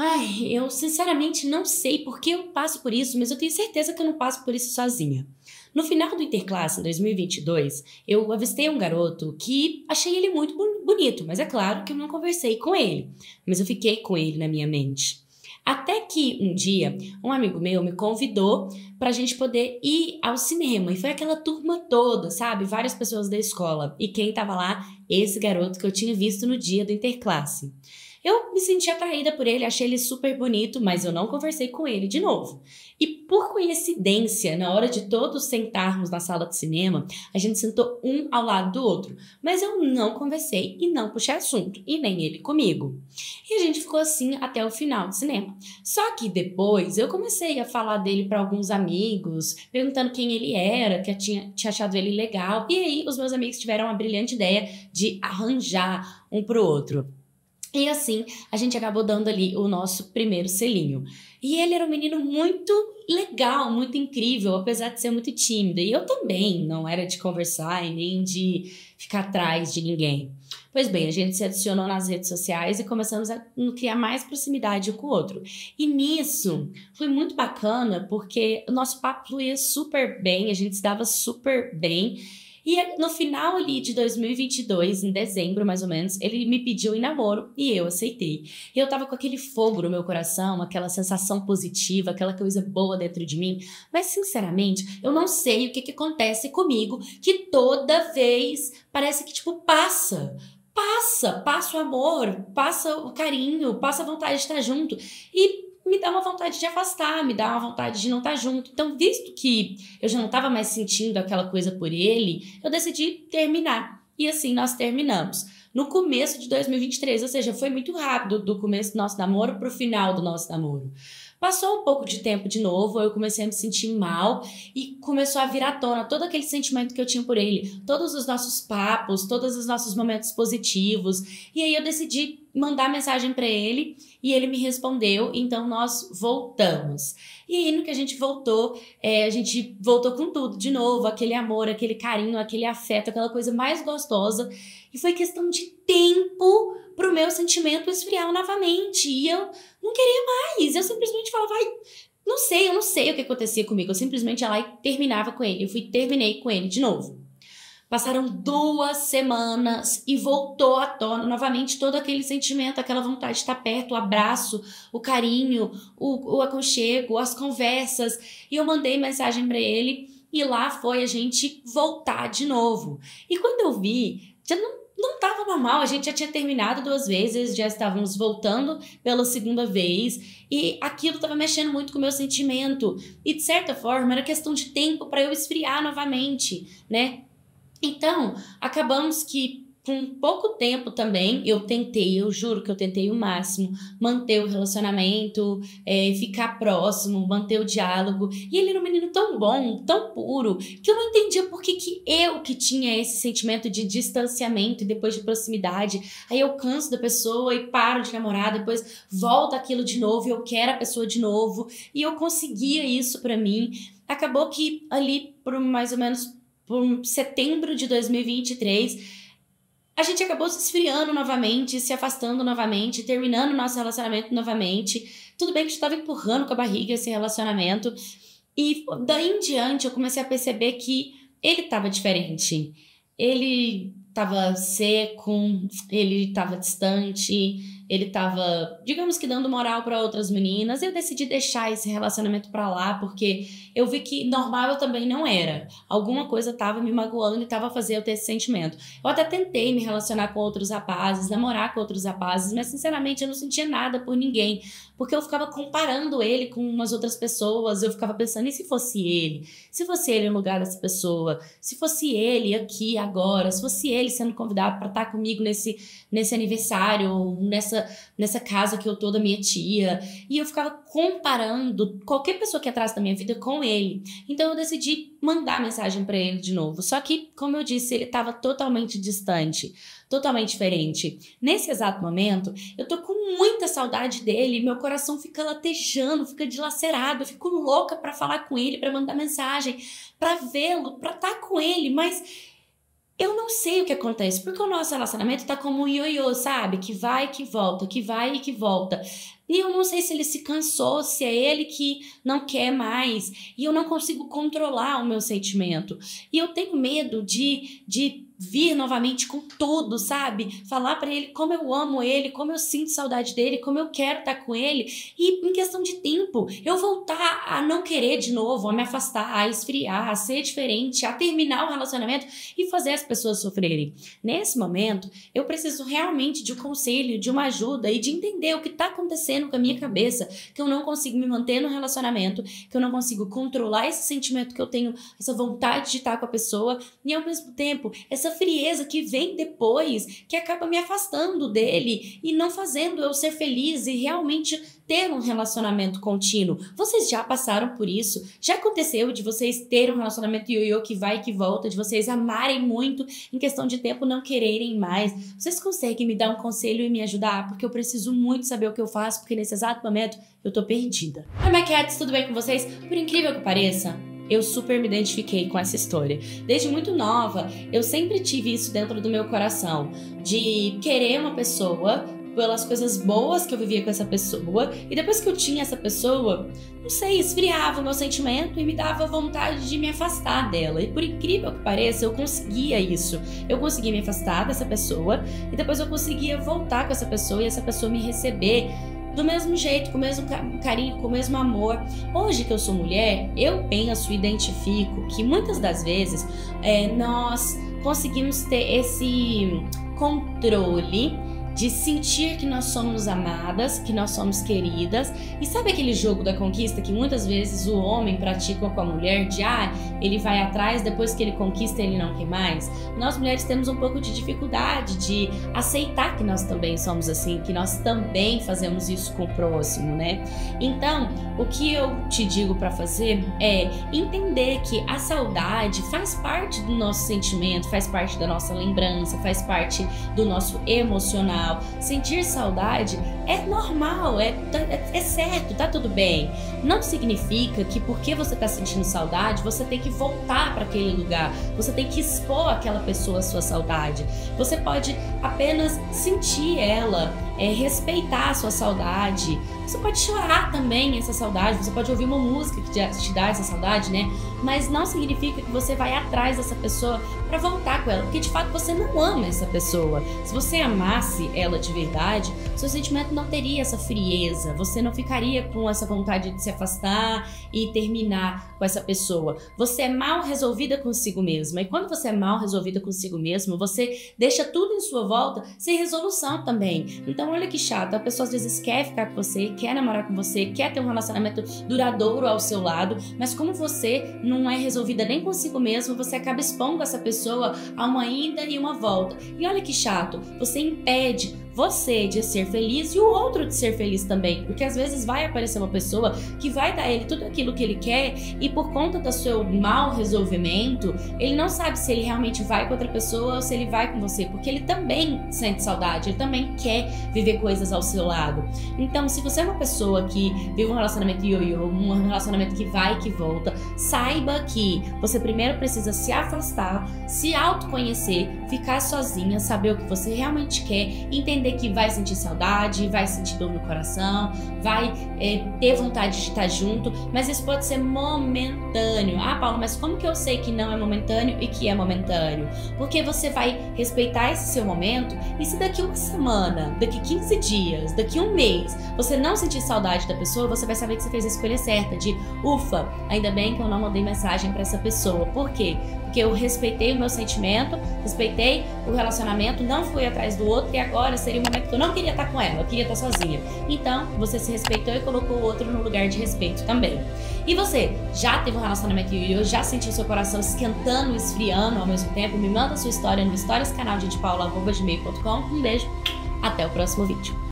Ai, eu sinceramente não sei por que eu passo por isso, mas eu tenho certeza que eu não passo por isso sozinha. No final do Interclasse, em 2022, eu avistei um garoto que achei ele muito bonito, mas é claro que eu não conversei com ele, mas eu fiquei com ele na minha mente. Até que um dia, um amigo meu me convidou pra gente poder ir ao cinema. E foi aquela turma toda, sabe? Várias pessoas da escola. E quem tava lá? Esse garoto que eu tinha visto no dia do Interclasse. Eu me senti atraída por ele, achei ele super bonito, mas eu não conversei com ele de novo. E por coincidência, na hora de todos sentarmos na sala de cinema, a gente sentou um ao lado do outro. Mas eu não conversei e não puxei assunto, e nem ele comigo. E a gente ficou assim até o final do cinema. Só que depois eu comecei a falar dele para alguns amigos, perguntando quem ele era, que eu tinha achado ele legal. E aí os meus amigos tiveram a brilhante ideia de arranjar um pro outro. E assim, a gente acabou dando ali o nosso primeiro selinho. E ele era um menino muito legal, muito incrível, apesar de ser muito tímido. E eu também não era de conversar e nem de ficar atrás de ninguém. Pois bem, a gente se adicionou nas redes sociais e começamos a criar mais proximidade um com o outro. E nisso, foi muito bacana porque o nosso papo fluía super bem, a gente se dava super bem. E no final ali de 2022, em dezembro mais ou menos, ele me pediu em namoro e eu aceitei. E eu tava com aquele fogo no meu coração, aquela sensação positiva, aquela coisa boa dentro de mim. Mas sinceramente, eu não sei o que acontece comigo, que toda vez parece que tipo passa o amor, passa o carinho, passa a vontade de estar junto. E me dá uma vontade de afastar, me dá uma vontade de não estar junto. Então, visto que eu já não estava mais sentindo aquela coisa por ele, eu decidi terminar. E assim, nós terminamos. No começo de 2023, ou seja, foi muito rápido do começo do nosso namoro para o final do nosso namoro. Passou um pouco de tempo de novo, eu comecei a me sentir mal e começou a vir à tona todo aquele sentimento que eu tinha por ele. Todos os nossos papos, todos os nossos momentos positivos. E aí eu decidi mandar mensagem para ele e ele me respondeu, então nós voltamos. E aí no que a gente voltou com tudo de novo, aquele amor, aquele carinho, aquele afeto, aquela coisa mais gostosa. E foi questão de tempo pro meu sentimento esfriar novamente. E eu não queria mais. Eu simplesmente falava, ai, não sei, eu não sei o que acontecia comigo. Eu simplesmente ia lá e terminava com ele. Eu terminei com ele de novo. Passaram 2 semanas e voltou à tona novamente todo aquele sentimento, aquela vontade de estar perto, o abraço, o carinho, o aconchego, as conversas. E eu mandei mensagem pra ele e lá foi a gente voltar de novo. E quando eu vi, já não estava normal, a gente já tinha terminado 2 vezes, já estávamos voltando pela 2ª vez e aquilo estava mexendo muito com o meu sentimento e de certa forma era questão de tempo para eu esfriar novamente, né? Então, acabamos que com pouco tempo também, eu juro que eu tentei o máximo, manter o relacionamento, ficar próximo, manter o diálogo. E ele era um menino tão bom, tão puro, que eu não entendia por que eu tinha esse sentimento de distanciamento e depois de proximidade. Aí eu canso da pessoa e paro de namorar, depois volta aquilo de novo e eu quero a pessoa de novo. E eu conseguia isso pra mim. Acabou que ali, por mais ou menos por setembro de 2023... a gente acabou se esfriando novamente, se afastando novamente, terminando o nosso relacionamento novamente. Tudo bem que eu estava empurrando com a barriga esse relacionamento. E daí em diante eu comecei a perceber que ele estava diferente. Ele estava seco, ele estava distante, ele estava, digamos que dando moral para outras meninas. Eu decidi deixar esse relacionamento para lá porque eu vi que normal eu também não era. Alguma coisa estava me magoando e estava fazendo eu ter esse sentimento. Eu até tentei me relacionar com outros rapazes, namorar com outros rapazes, mas sinceramente eu não sentia nada por ninguém, porque eu ficava comparando ele com umas outras pessoas. Eu ficava pensando, e se fosse ele? Se fosse ele no lugar dessa pessoa? Se fosse ele aqui agora? Se fosse ele sendo convidado para estar comigo nesse aniversário, ou nessa casa que eu tô da minha tia? E eu ficava comparando qualquer pessoa que atrás da minha vida com ele. Então eu decidi mandar mensagem pra ele de novo. Só que, como eu disse, ele tava totalmente distante, totalmente diferente. Nesse exato momento, eu tô com muita saudade dele, meu coração fica latejando, fica dilacerado, eu fico louca pra falar com ele, pra mandar mensagem, pra vê-lo, pra estar com ele, mas eu não sei o que acontece, porque o nosso relacionamento tá como um ioiô, sabe? Que vai e que volta, que vai e que volta. E eu não sei se ele se cansou, se é ele que não quer mais. E eu não consigo controlar o meu sentimento. E eu tenho medo de vir novamente com tudo, sabe? Falar pra ele como eu amo ele, como eu sinto saudade dele, como eu quero estar com ele. E em questão de tempo, eu voltar a não querer de novo, a me afastar, a esfriar, a ser diferente, a terminar o relacionamento e fazer as pessoas sofrerem. Nesse momento, eu preciso realmente de um conselho, de uma ajuda e de entender o que tá acontecendo com a minha cabeça, que eu não consigo me manter no relacionamento, que eu não consigo controlar esse sentimento que eu tenho, essa vontade de estar com a pessoa e, ao mesmo tempo, essa frieza que vem depois, que acaba me afastando dele e não fazendo eu ser feliz e realmente ter um relacionamento contínuo. Vocês já passaram por isso? Já aconteceu de vocês terem um relacionamento ioiô que vai e que volta, de vocês amarem muito, em questão de tempo não quererem mais? Vocês conseguem me dar um conselho e me ajudar? Porque eu preciso muito saber o que eu faço, porque nesse exato momento eu tô perdida. Oi, my cats, tudo bem com vocês? Por incrível que pareça, eu super me identifiquei com essa história. Desde muito nova, eu sempre tive isso dentro do meu coração, de querer uma pessoa pelas coisas boas que eu vivia com essa pessoa, e depois que eu tinha essa pessoa, não sei, esfriava o meu sentimento e me dava vontade de me afastar dela. E por incrível que pareça, eu conseguia isso. Eu conseguia me afastar dessa pessoa e depois eu conseguia voltar com essa pessoa e essa pessoa me receber do mesmo jeito, com o mesmo carinho, com o mesmo amor. Hoje que eu sou mulher, eu penso e identifico que muitas das vezes nós conseguimos ter esse controle de sentir que nós somos amadas, que nós somos queridas. E sabe aquele jogo da conquista que muitas vezes o homem pratica com a mulher, de ele vai atrás, depois que ele conquista ele não quer mais? Nós mulheres temos um pouco de dificuldade de aceitar que nós também somos assim, que nós também fazemos isso com o próximo, né? Então, o que eu te digo para fazer é entender que a saudade faz parte do nosso sentimento, faz parte da nossa lembrança, faz parte do nosso emocional. Sentir saudade é normal, é certo, tá tudo bem. Não significa que porque você tá sentindo saudade, você tem que voltar para aquele lugar, você tem que expor aquela pessoa a sua saudade. Você pode apenas sentir ela, respeitar a sua saudade. Você pode chorar também essa saudade, você pode ouvir uma música que te dá essa saudade, né? Mas não significa que você vai atrás dessa pessoa para voltar com ela, porque de fato você não ama essa pessoa. Se você amasse ela de verdade, seu sentimento não teria essa frieza, você não ficaria com essa vontade de se afastar e terminar com essa pessoa. Você é mal resolvida consigo mesma, e quando você é mal resolvida consigo mesma, você deixa tudo em sua volta sem resolução também. Então olha que chato, a pessoa às vezes quer ficar com você, quer namorar com você, quer ter um relacionamento duradouro ao seu lado, mas como você não é resolvida nem consigo mesma, você acaba expondo essa pessoa a uma ida e uma volta. E olha que chato, você impede você de ser feliz e o outro de ser feliz também, porque às vezes vai aparecer uma pessoa que vai dar ele tudo aquilo que ele quer e por conta do seu mau resolvimento, ele não sabe se ele realmente vai com outra pessoa ou se ele vai com você, porque ele também sente saudade, ele também quer viver coisas ao seu lado. Então, se você é uma pessoa que vive um relacionamento ioiô, um relacionamento que vai e que volta, saiba que você primeiro precisa se afastar, se autoconhecer, ficar sozinha, saber o que você realmente quer, entender que vai sentir saudade, vai sentir dor no coração, vai ter vontade de estar junto, mas isso pode ser momentâneo. Ah, Paula, mas como que eu sei que não é momentâneo e que é momentâneo? Porque você vai respeitar esse seu momento e se daqui uma semana, daqui 15 dias, daqui um mês, você não sentir saudade da pessoa, você vai saber que você fez a escolha certa de, ufa, ainda bem que eu não mandei mensagem pra essa pessoa. Por quê? Porque eu respeitei o meu sentimento, respeitei o relacionamento, não fui atrás do outro e agora seria um momento que eu não queria estar com ela, eu queria estar sozinha. Então, você se respeitou e colocou o outro no lugar de respeito também. E você, já teve um relacionamento ioiô? Já sentiu seu coração esquentando, esfriando ao mesmo tempo? Me manda sua história no historiascanaldeadepaula@gmail.com. Um beijo, até o próximo vídeo.